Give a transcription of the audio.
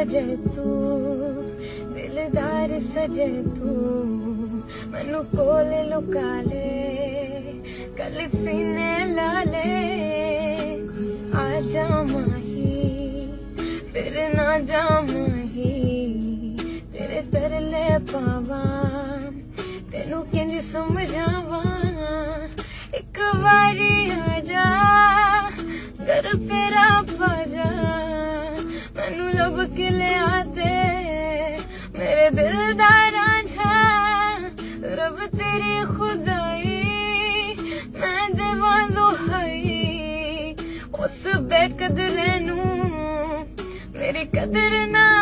सजन तू, दिलदार सजन तू, मनु कोल लुका ले, गल सीने ला ले। आजा माही फिर ना जा माही, तेरे तरले पावा तेनू किंज समझावा। एक बारी आजा घर फेरा पा जा, मैनू लब के ले आते मेरे दिलदार आजा। रब तेरी खुदाई मैं देवा दुहाई, उस बेकदरे नू मेरी कदर ना